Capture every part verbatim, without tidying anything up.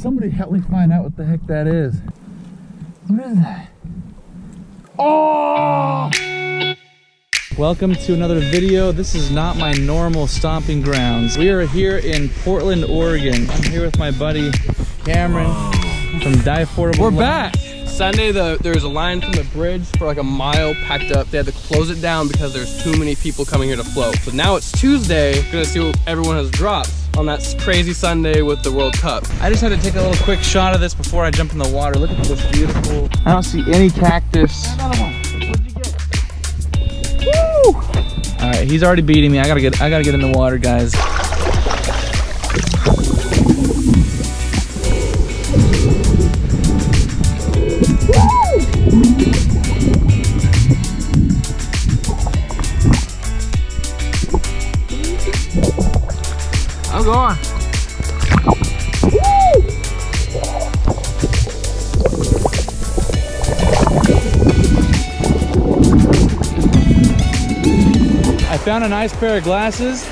somebody help me find out what the heck that is. What is that? Oh! Welcome to another video. This is not my normal stomping grounds. We are here in Portland, Oregon. I'm here with my buddy Cameron from Dive Portable. We're back! Sunday, the, there was a line from the bridge for like a mile packed up. They had to close it down because there's too many people coming here to float. So now it's Tuesday. We're gonna see what everyone has dropped on that crazy Sunday with the World Cup. I just had to take a little quick shot of this before I jump in the water. Look at this beautiful. I don't see any cactus. Another one. What'd you get? Woo! All right, he's already beating me. I gotta get. I gotta get in the water, guys. Go on. Woo! I found a nice pair of glasses.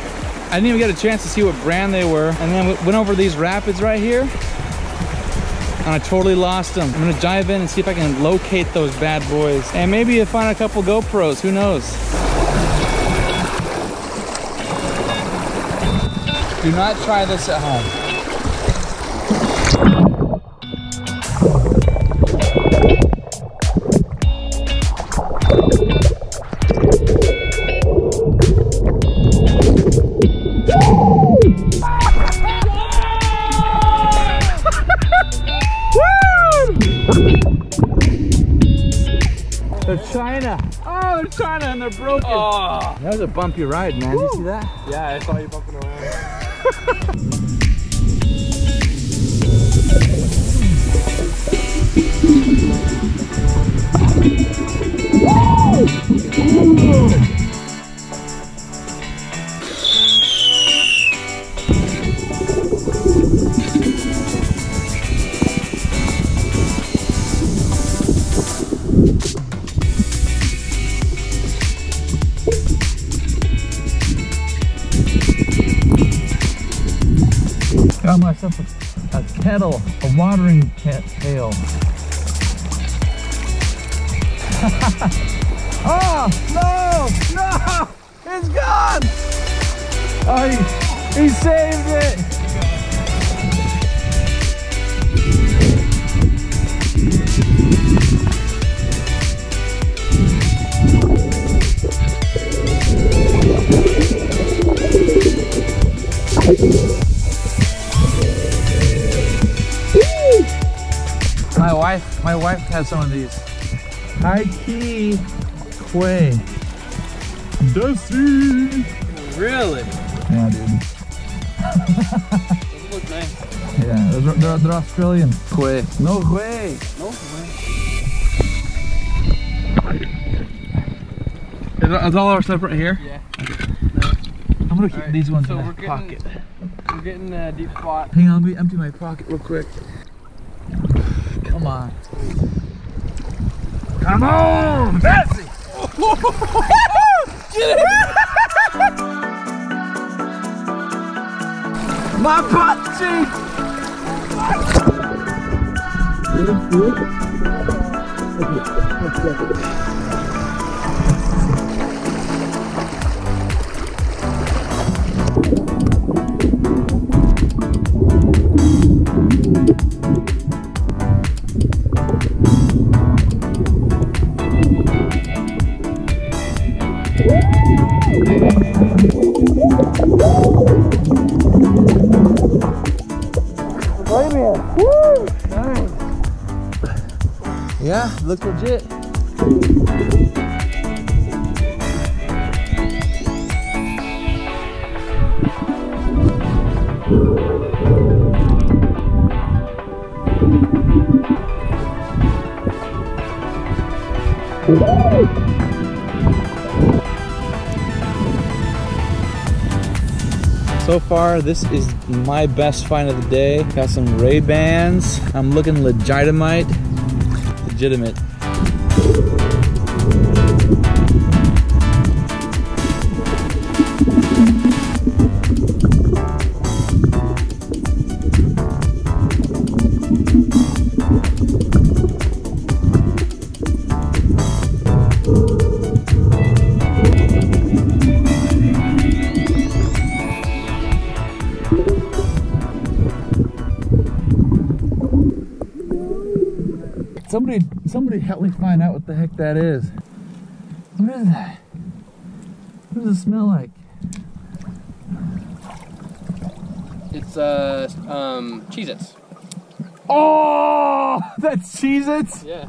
I didn't even get a chance to see what brand they were, and then we went over these rapids right here, and I totally lost them. I'm gonna dive in and see if I can locate those bad boys, and maybe find a couple GoPros. Who knows? Do not try this at home. They're China. Oh, they're China and they're broken. Oh. That was a bumpy ride, man. Woo. Did you see that? Yeah, I saw you bumping around. Got myself a, a kettle, a watering kettle. Oh, no, no, it's gone. Oh, he, he saved it. My wife, my wife has some of these. Hi, Quay. Quay. Dusty. Really? Yeah, dude. Those look nice. Yeah, they're, they're, they're Australian. Quay. No way. No way. Is all our stuff right here? Yeah. No. I'm gonna keep right. these ones so in my pocket. We're getting a deep spot. Hang on, let me empty my pocket real quick. Come on. Come on! Bessie! Get it! My butt cheek! Yeah, looks legit. So far, this is my best find of the day. Got some Ray-Bans. I'm looking legitimite. Legitimate. Somebody, somebody help me find out what the heck that is. What is that? What does it smell like? It's uh, um, Cheez-Its. Oh, that's Cheez-Its? Yeah.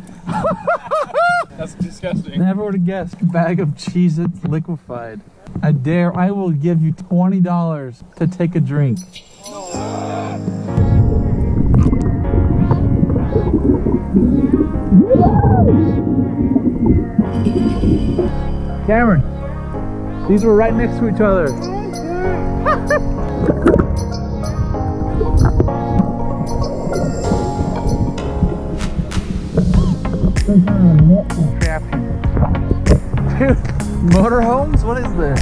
That's disgusting. Never would have guessed. A bag of Cheez-Its liquefied. I dare, I will give you twenty dollars to take a drink. Cameron, these were right next to each other. Some kind of net contraption. Dude, motorhomes? What is this?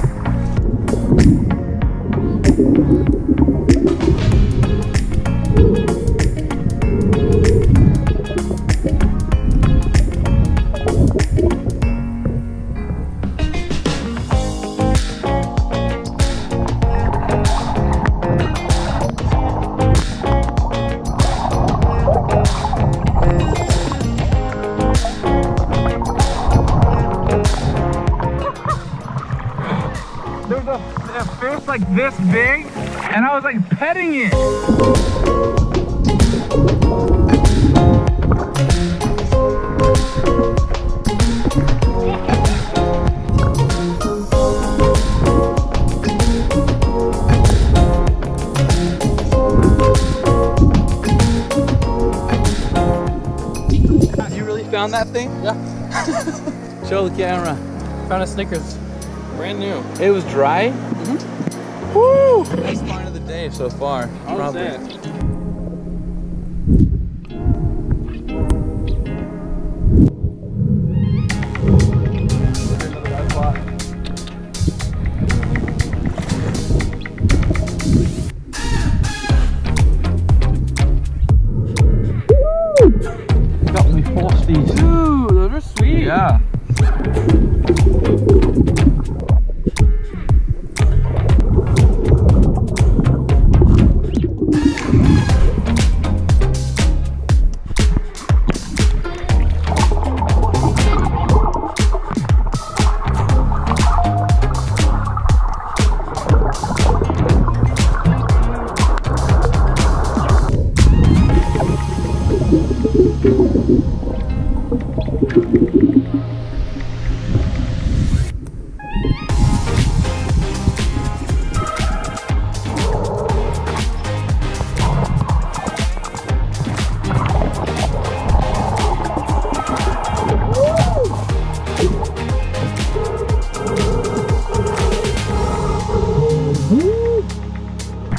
Like this big, and I was like petting it. You really found that thing? Yeah. Show the camera. Found a Snickers. Brand new. It was dry? Mm-hmm. Woo! Best find of the day so far. How was that? Woo! Got me four of these. Ooh, those are sweet. Yeah.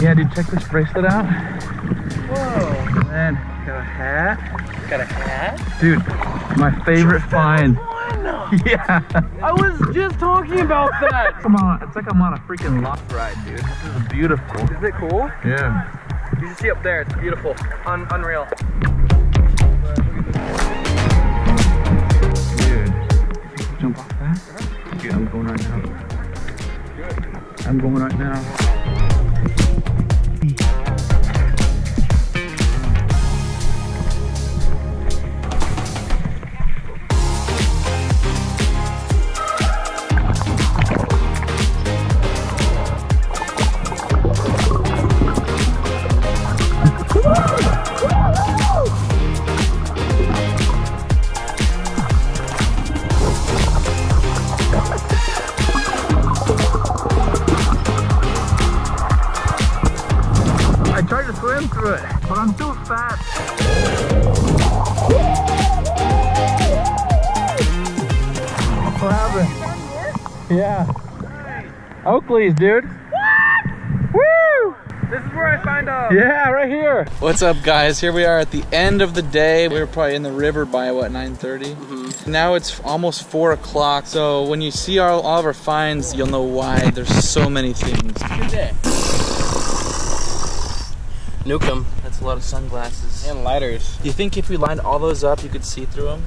Yeah, dude, check this bracelet out. Whoa. Man, got a hat. Got a hat? Dude, my favorite find. Yeah. I was just talking about that. Come on, it's like I'm on a freaking loft ride, dude. This is beautiful. Is it cool? Yeah. You can see up there, it's beautiful. Un unreal. Dude, jump off that? Uh-huh. Dude, I'm going right now. Good. I'm going right now. Yeah. Nice. Oakley's, dude. What? Woo! This is where I find them. Yeah, right here. What's up, guys? Here we are at the end of the day. We were probably in the river by, what, nine thirty? Mm-hmm. Now it's almost four o'clock, so when you see our, all of our finds, you'll know why there's so many things. Good day. Nuke them. That's a lot of sunglasses. And lighters. Do you think if we lined all those up, you could see through them?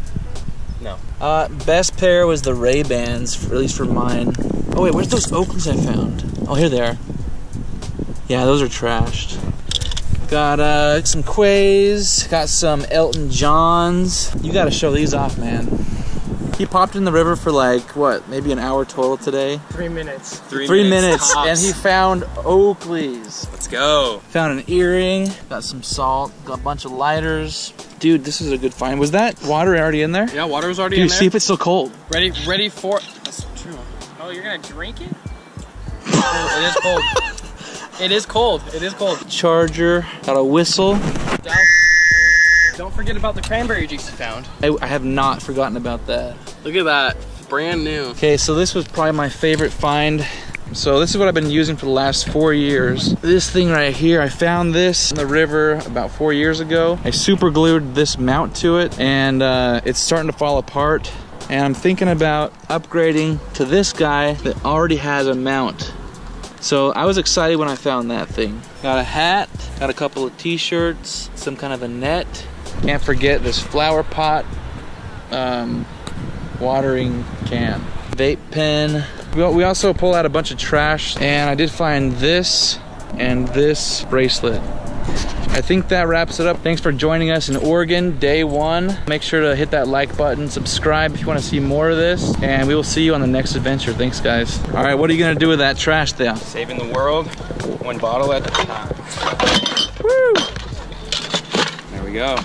No. Uh, best pair was the Ray-Bans, at least for mine. Oh wait, where's those Oakleys I found? Oh, here they are. Yeah, those are trashed. Got uh, some Quays, got some Elton Johns. You gotta show these off, man. He popped in the river for like, what, maybe an hour total today? Three minutes. Three, Three minutes, minutes. And he found Oakley's. Let's go. Found an earring, got some salt, got a bunch of lighters. Dude, this is a good find. Was that water already in there? Yeah, water was already Dude, in there. Dude, see if it's still cold. Ready, ready for, that's true. Oh, you're gonna drink it? It is cold. It is cold, it is cold. Charger, got a whistle. Down. Don't forget about the cranberry juice you found. I, I have not forgotten about that. Look at that, brand new. Okay, so this was probably my favorite find. So this is what I've been using for the last four years. This thing right here, I found this in the river about four years ago. I super glued this mount to it and uh, it's starting to fall apart. And I'm thinking about upgrading to this guy that already has a mount. So I was excited when I found that thing. Got a hat, got a couple of t-shirts, some kind of a net. Can't forget this flower pot, um, watering can, vape pen. We, we also pull out a bunch of trash, and I did find this and this bracelet. I think that wraps it up. Thanks for joining us in Oregon, day one. Make sure to hit that like button, subscribe if you want to see more of this, and we will see you on the next adventure. Thanks, guys. All right, what are you gonna do with that trash there? Saving the world, one bottle at a time. Woo! There we go.